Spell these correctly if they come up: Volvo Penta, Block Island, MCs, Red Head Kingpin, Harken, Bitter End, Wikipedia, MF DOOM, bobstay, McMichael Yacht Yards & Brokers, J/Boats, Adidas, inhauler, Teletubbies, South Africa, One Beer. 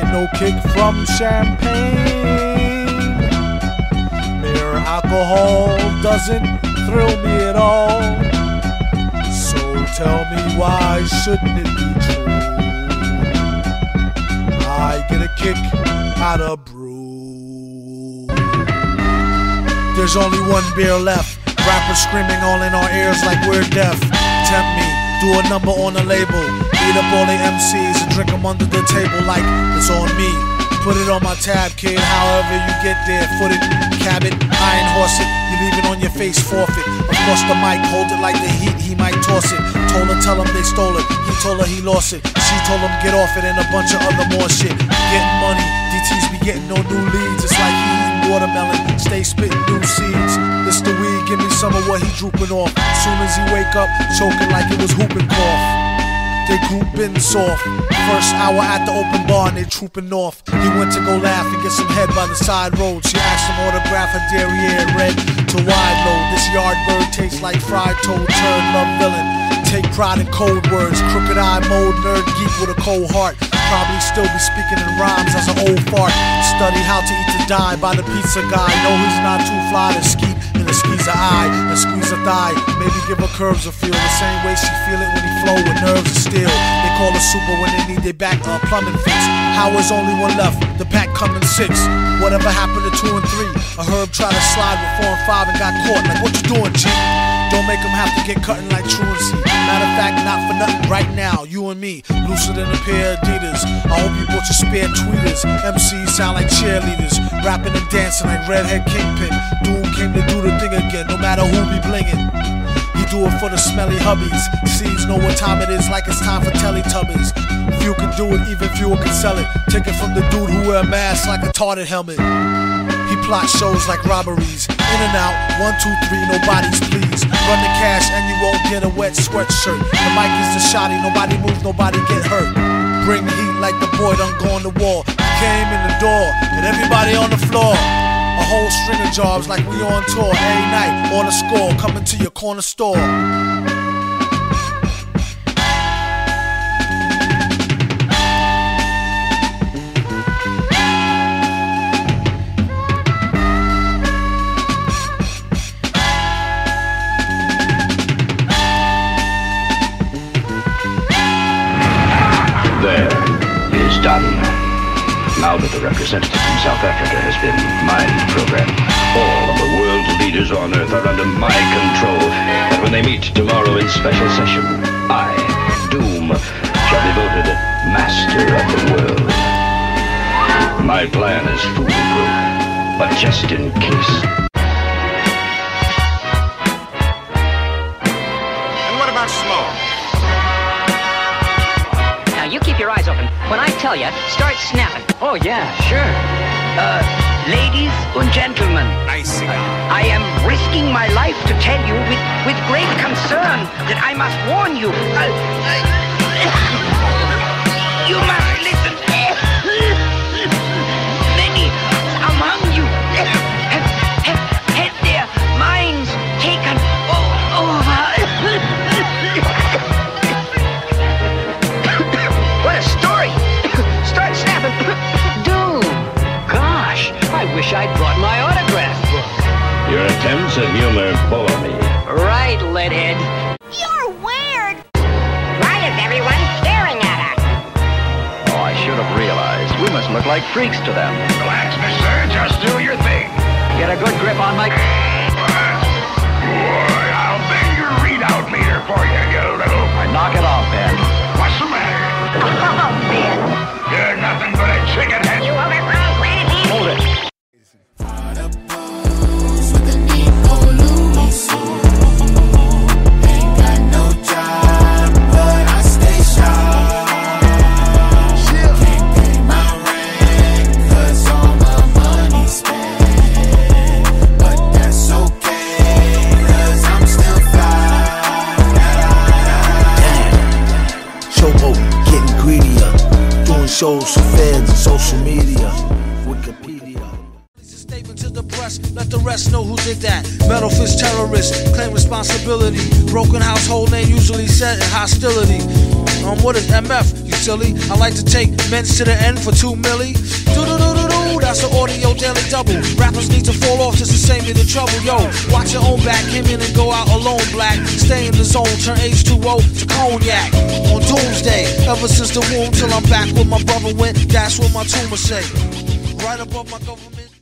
get no kick from champagne. Mere alcohol doesn't thrill me at all. So tell me why shouldn't it be true? I get a kick out of brew. There's only one beer left. Rappers screaming all in our ears like we're deaf. Tempt me, do a number on a label, eat up all the MCs and drink them under the table like it's on me. Put it on my tab, kid, however you get there. Foot it, cab it, iron horse it, you leave it on your face, forfeit. Across the mic, hold it like the heat, he might toss it. Told her, tell him they stole it, he told her he lost it. She told him get off it and a bunch of other more shit. Getting money, DTs be getting no new leads, it's like he watermelon, stay spitting new seeds. It's the weed, give me some of what he drooping off. Soon as he wake up, choking like it was whooping cough. They grouping soft. First hour at the open bar and they trooping off. He went to go laugh and get some head by the side road. She asked him autograph her derriere red to wide load. This yard bird tastes like fried toad, turn love villain. Take pride in cold words, crooked eye mode, nerd geek with a cold heart. Probably still be speaking in rhymes as an old fart. Study how to eat to die by the pizza guy. No, he's not too fly to skeet in a squeeze an eye and squeeze a thigh. Maybe give her curves a feel the same way she feel it when he flow with nerves of steel. They call her super when they need their back a plumbing fix. How is only one left? The pack coming six. Whatever happened to 2 and 3? A herb tried to slide with 4 and 5 and got caught. Like what you doing, G? Don't make them have to get cutting like truancy. Matter of fact, not for nothing right now, you and me, looser than a pair of Adidas. I hope you bought your spare tweeters. MCs sound like cheerleaders, rapping and dancing like redhead kingpin. Doom came to do the thing again, no matter who be blingin'. He do it for the smelly hubbies. Seeds know what time it is, like it's time for Teletubbies. Few can do it, even fewer can sell it. Take it from the dude who wear a mask like a tarted helmet. Plot shows like robberies, in and out, 1, 2, 3, nobody's please. Run the cash and you won't get a wet sweatshirt. The mic is the shotty, nobody moves, nobody get hurt. Bring heat like the boy done gone to war. He came in the door and everybody on the floor. A whole string of jobs like we on tour. Every night on a score, coming to your corner store. Now that the representative from South Africa has been mind-programmed, all of the world's leaders on Earth are under my control. And when they meet tomorrow in special session, I, Doom, shall be voted master of the world. My plan is foolproof, but just in case. And what about smoke? You keep your eyes open. When I tell you, start snapping. Oh, yeah, sure. Ladies and gentlemen. Nice cigar. I am risking my life to tell you with great concern that I must warn you. You must listen. Many among you have had their minds taken over. Dude, gosh, I wish I'd brought my autograph book. Your attempts at humor bore me. Right, Leadhead. You're weird. Why is everyone staring at us? Oh, I should have realized. We must look like freaks to them. Relax, mister. Just do your thing. Get a good grip on my... Boy, I'll bend your readout meter for you, you little... I knock it off, Ben. What's the matter? Oh, Ben. You're nothing but a chicken head. You want it wrong, Planet Easy. Hold it. Ain't got no job, but I stay sharp. Can't pay my rent, cause all my money's spent. But that's okay, cause I'm still fly. Showboat, getting greedier. Doing shows for fans and social media, Wikipedia. It's a statement to the press, let the rest know who did that. Metal fist terrorists claim responsibility. Broken household name usually set in hostility. What is MF? silly. I like to take men's to the end for 2 milli. Doo-doo-doo-doo-doo, that's the audio daily double. Rappers need to fall off just to save me the trouble, yo. Watch your own back, him in and go out alone, black. Stay in the zone, turn H2O to cognac. On doomsday, ever since the womb till I'm back where my brother went, that's what my tumor say. Right above my government.